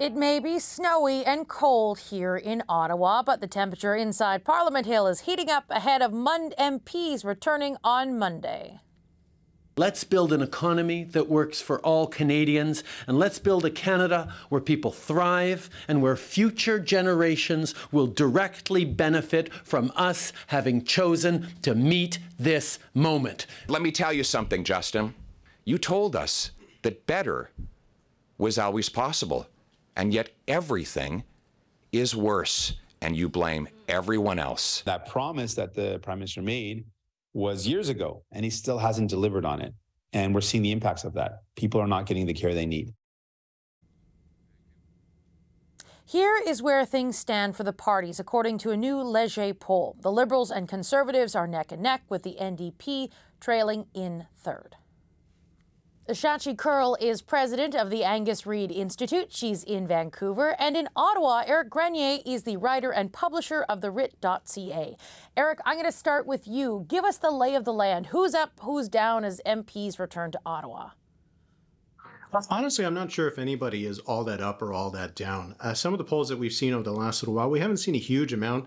It may be snowy and cold here in Ottawa, but the temperature inside Parliament Hill is heating up ahead of MPs returning on Monday. Let's build an economy that works for all Canadians, and let's build a Canada where people thrive and where future generations will directly benefit from us having chosen to meet this moment. Let me tell you something, Justin. You told us that better was always possible. And yet everything is worse, and you blame everyone else. That promise that the Prime Minister made was years ago, and he still hasn't delivered on it. And we're seeing the impacts of that. People are not getting the care they need. Here is where things stand for the parties, according to a new Léger poll. The Liberals and Conservatives are neck and neck, with the NDP trailing in third. Shachi Curl is president of the Angus Reid Institute. She's in Vancouver. And in Ottawa, Eric Grenier is the writer and publisher of the writ.ca. Eric, I'm going to start with you. Give us the lay of the land. Who's up, who's down as MPs return to Ottawa? Honestly, I'm not sure if anybody is all that up or all that down. Some of the polls that we've seen over the last little while, we haven't seen a huge amount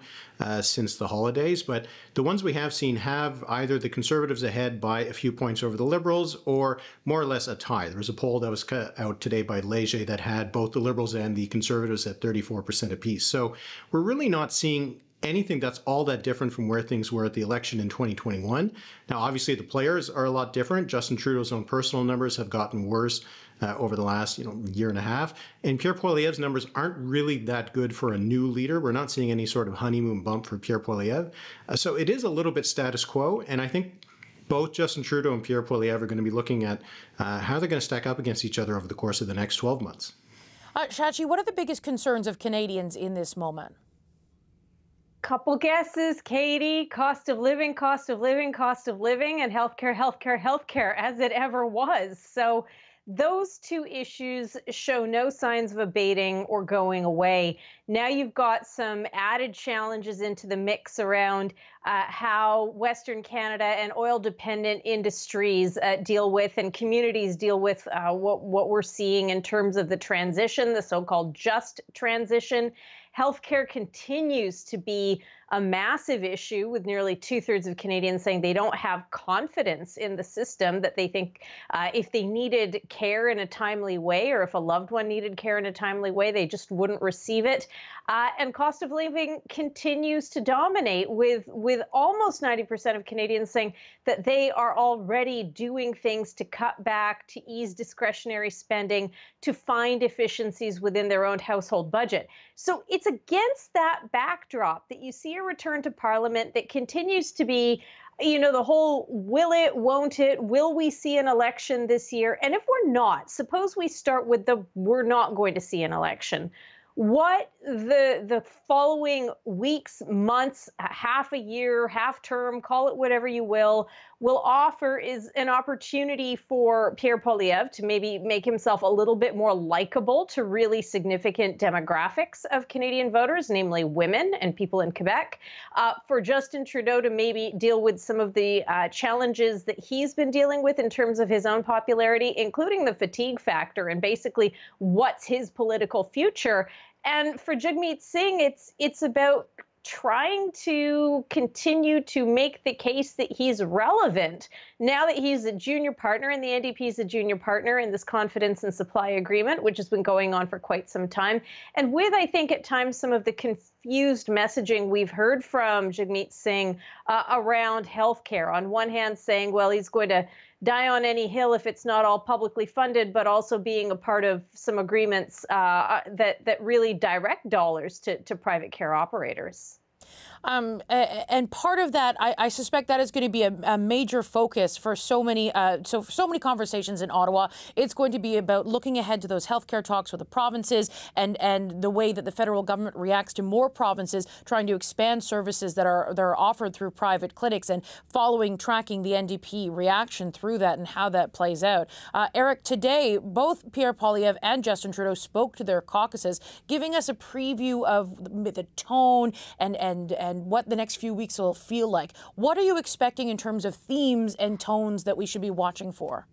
since the holidays, but the ones we have seen have either the Conservatives ahead by a few points over the Liberals or more or less a tie. There was a poll that was out today by Léger that had both the Liberals and the Conservatives at 34% apiece. So we're really not seeing anything that's all that different from where things were at the election in 2021. Now, obviously, the players are a lot different. Justin Trudeau's own personal numbers have gotten worse over the last year and a half. And Pierre Poilievre's numbers aren't really that good for a new leader. We're not seeing any sort of honeymoon bump for Pierre Poilievre. So it is a little bit status quo. And I think both Justin Trudeau and Pierre Poilievre are going to be looking at how they're going to stack up against each other over the course of the next 12 months. Shachi, what are the biggest concerns of Canadians in this moment? Couple guesses, Katie. Cost of living, cost of living, cost of living, and healthcare, healthcare, healthcare, as it ever was. So those two issues show no signs of abating or going away. Now you've got some added challenges into the mix around how Western Canada and oil-dependent industries deal with, and communities deal with what we're seeing in terms of the transition, the so-called just transition. Healthcare continues to be a massive issue, with nearly 2/3 of Canadians saying they don't have confidence in the system, that they think if they needed care in a timely way, or if a loved one needed care in a timely way, they just wouldn't receive it. And cost of living continues to dominate, with almost 90% of Canadians saying that they are already doing things to cut back, to ease discretionary spending, to find efficiencies within their own household budget. So it's against that backdrop that you see a return to Parliament that continues to be, the whole will it, won't it, will we see an election this year? And if we're not, suppose we start with the we're not going to see an election. What the following weeks, months, half a year, half term, call it whatever you will offer is an opportunity for Pierre Poilievre to maybe make himself a little bit more likable to really significant demographics of Canadian voters, namely women and people in Quebec, for Justin Trudeau to maybe deal with some of the challenges that he's been dealing with in terms of his own popularity, including the fatigue factor and basically what's his political future. And for Jagmeet Singh, it's about trying to continue to make the case that he's relevant now that he's a junior partner, and the NDP is a junior partner in this confidence and supply agreement, which has been going on for quite some time. And with, I think, at times some of the confused messaging we've heard from Jagmeet Singh around healthcare. On one hand, saying, well, he's going to die on any hill if it's not all publicly funded, but also being a part of some agreements that really direct dollars to private care operators. And part of that, I suspect that is going to be a major focus for so many conversations in Ottawa. It's going to be about looking ahead to those healthcare talks with the provinces and the way that the federal government reacts to more provinces trying to expand services that are offered through private clinics, and tracking the NDP reaction through that and how that plays out. Eric, today, both Pierre Poilievre and Justin Trudeau spoke to their caucuses, giving us a preview of the tone and what the next few weeks will feel like. What are you expecting in terms of themes and tones that we should be watching for?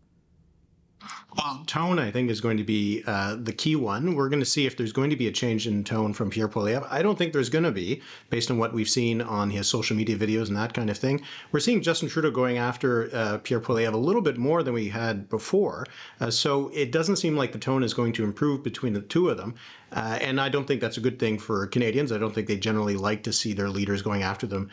Tone, I think, is going to be the key one. We're going to see if there's going to be a change in tone from Pierre Poilievre. I don't think there's going to be, based on what we've seen on his social media videos and that kind of thing. We're seeing Justin Trudeau going after Pierre Poilievre a little bit more than we had before. So it doesn't seem like the tone is going to improve between the two of them. And I don't think that's a good thing for Canadians. I don't think they generally like to see their leaders going after them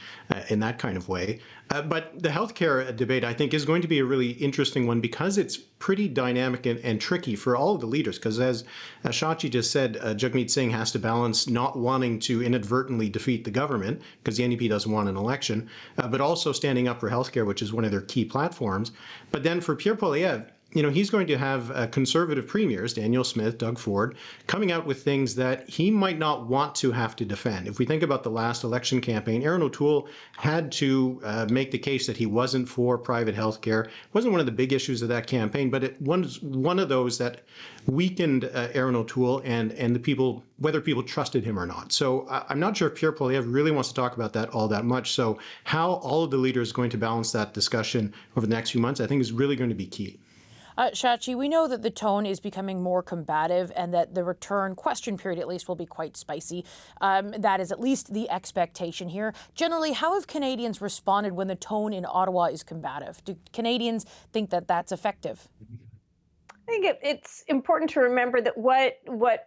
in that kind of way. But the healthcare debate, I think, is going to be a really interesting one because it's pretty dynamic and tricky for all of the leaders. Because as Shachi just said, Jagmeet Singh has to balance not wanting to inadvertently defeat the government because the NDP doesn't want an election, but also standing up for healthcare, which is one of their key platforms. But then for Pierre Poilievre, you know, he's going to have conservative premiers, Daniel Smith, Doug Ford, coming out with things that he might not want to have to defend. If we think about the last election campaign, Erin O'Toole had to make the case that he wasn't for private health care. It wasn't one of the big issues of that campaign, but it was one of those that weakened Erin O'Toole and the people, whether people trusted him or not. So I'm not sure if Pierre Poilievre really wants to talk about that all that much. So how all of the leaders are going to balance that discussion over the next few months, I think, is really going to be key. Shachi, we know that the tone is becoming more combative and that the return question period, at least, will be quite spicy. That is at least the expectation here. Generally, how have Canadians responded when the tone in Ottawa is combative? Do Canadians think that that's effective? I think it's important to remember that what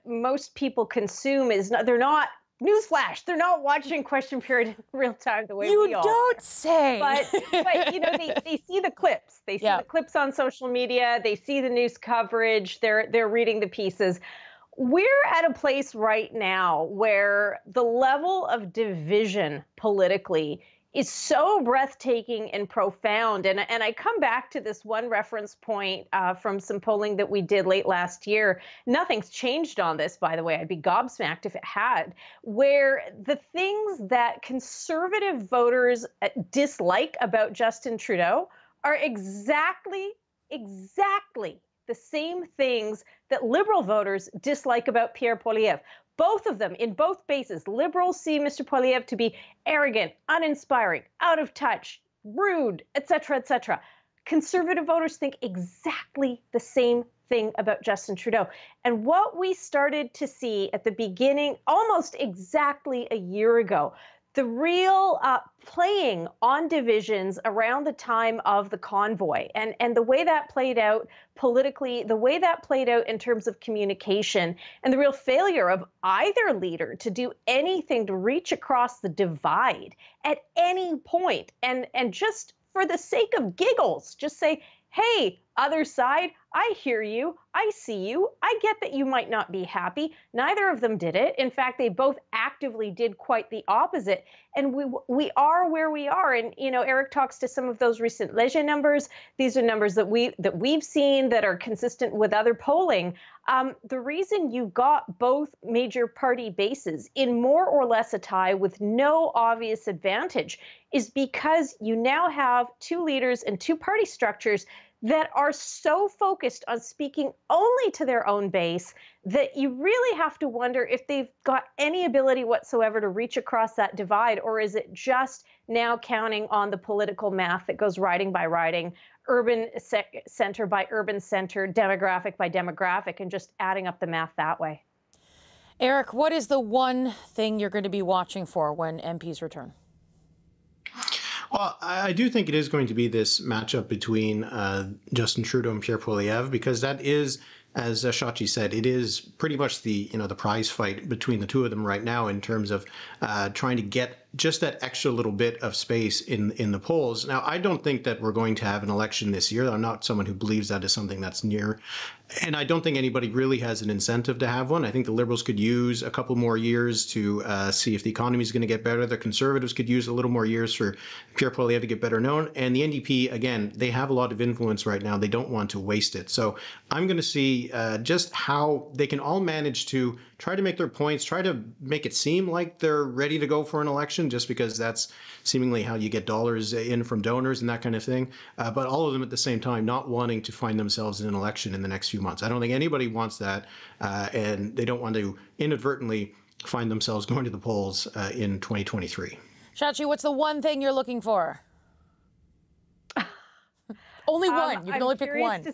most people consume is not, they're not, newsflash, they're not watching Question Period in real time the way we are. You don't say. But you know, they see the clips. They see the clips on social media. They see the news coverage. They're reading the pieces. We're at a place right now where the level of division politically is so breathtaking and profound. And I come back to this one reference point from some polling that we did late last year. Nothing's changed on this, by the way. I'd be gobsmacked if it had, where the things that conservative voters dislike about Justin Trudeau are exactly the same things that Liberal voters dislike about Pierre Poilievre. Both of them, in both bases, Liberals see Mr. Poilievre to be arrogant, uninspiring, out of touch, rude, etc., etc. Conservative voters think exactly the same thing about Justin Trudeau. And what we started to see at the beginning, almost exactly a year ago, the real playing on divisions around the time of the convoy and the way that played out politically, the way that played out in terms of communication, and the real failure of either leader to do anything to reach across the divide at any point and just for the sake of giggles, just say, hey, other side, I hear you, I see you, I get that you might not be happy. Neither of them did it. In fact, they both actively did quite the opposite. And we are where we are. And, you know, Eric talks to some of those recent Léger numbers. These are numbers that, we've seen that are consistent with other polling. The reason you got both major party bases in more or less a tie with no obvious advantage is because you now have two leaders and two party structures that are so focused on speaking only to their own base that you really have to wonder if they've got any ability whatsoever to reach across that divide, or is it just now counting on the political math that goes riding by riding, urban center by urban center, demographic by demographic, and just adding up the math that way? Eric, what is the one thing you're going to be watching for when MPs return? Well, I do think it is going to be this matchup between Justin Trudeau and Pierre Poilievre, because that is, as Shachi said, it is pretty much the, you know, the prize fight between the two of them right now in terms of trying to get just that extra little bit of space in the polls. Now, I don't think that we're going to have an election this year. I'm not someone who believes that is something that's near. And I don't think anybody really has an incentive to have one. I think the Liberals could use a couple more years to see if the economy is going to get better. The Conservatives could use a little more years for Pierre Poilievre to get better known. And the NDP, again, they have a lot of influence right now. They don't want to waste it. So I'm going to see just how they can all manage to try to make their points, try to make it seem like they're ready to go for an election, just because that's seemingly how you get dollars in from donors and that kind of thing. But all of them at the same time not wanting to find themselves in an election in the next few months. I don't think anybody wants that, and they don't want to inadvertently find themselves going to the polls in 2023. Shachi, what's the one thing you're looking for? Only one. You can only pick one.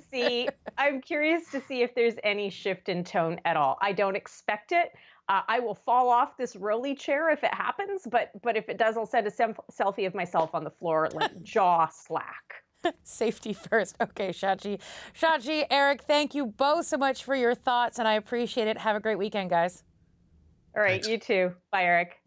I'm curious to see if there's any shift in tone at all. I don't expect it. I will fall off this rolly chair if it happens, but if it does, I'll send a selfie of myself on the floor, like jaw slack. Safety first. Okay, Shachi. Shachi, Eric, thank you both so much for your thoughts, and I appreciate it. Have a great weekend, guys. All right, thanks. You too. Bye, Eric.